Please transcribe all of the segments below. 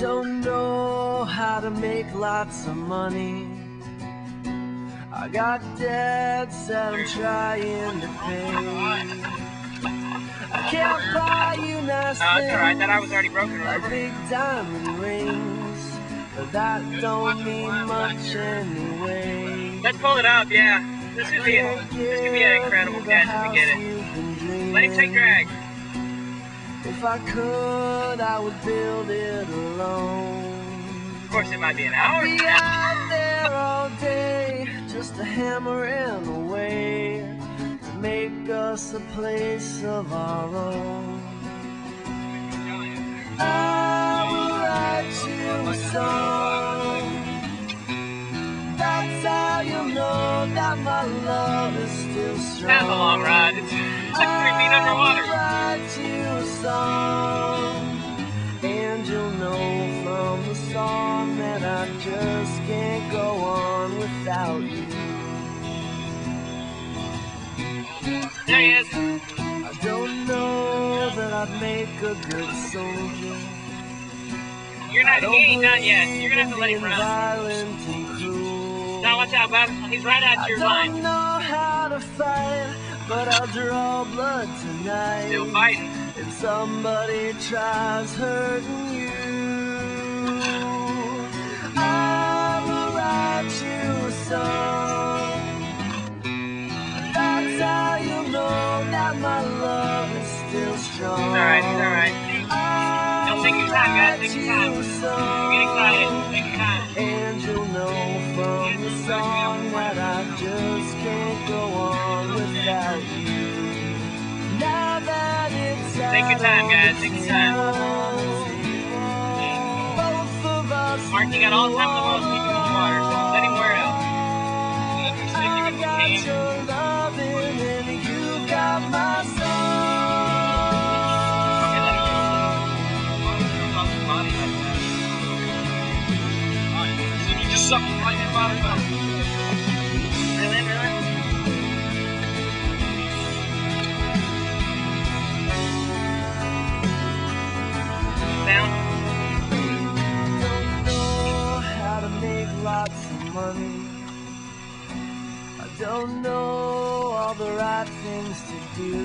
don't know how to make lots of money. I got debts that I'm trying to pay. I can't buy you nice things, I thought I was already broken, like big diamond rings, but that don't mean much anyway. Let's pull it up, yeah. This could be an incredible catch if we get it. Let him take drag. If I could, I would build it alone. Of course, it might be an hour. I'd be out there all day, just a hammering away to make us a place of our own. I will write you a song. That's how you'll know that my love is still strong. That's a long ride. It's like 3 feet underwater. And you'll know from the song that I just can't go on without you. There he is. I don't know that I'd make a good soldier. You're not eating, not yet. You're gonna have to let him run. Now watch out, Bob. He's right at your line. I don't know how to fight, but I'll draw blood tonight. Still fighting. If somebody tries hurting you, I will write you a song. That's how you'll know that my love is still strong. Alright, alright. Don't take your time, guys. Take your time. Don't get excited. Take your time. And you'll know from the song that I just can't go on without you. Now that it's take your time, guys. Take your time. Mark, you got all the time in the world to keep you in the water, so let him wear it out. I got your loving and you got my song. You just suck right in the bottom. Money. I don't know all the right things to do.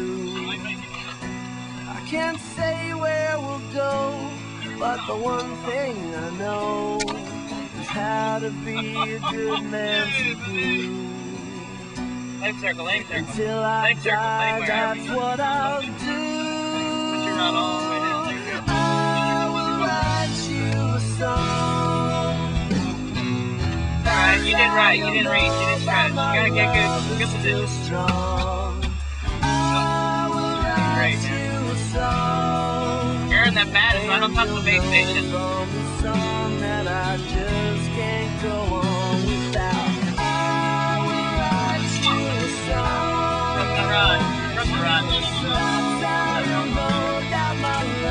I can't say where we'll go, but the one thing I know is how to be a good man to you. Lame circle, lame circle. Until I die, that's what I'll do. I will write you a song. You did right, you didn't reach, you didn't stretch. You gotta get good positions. Great, man. You're in that bat is right on top of the base station. Run the run.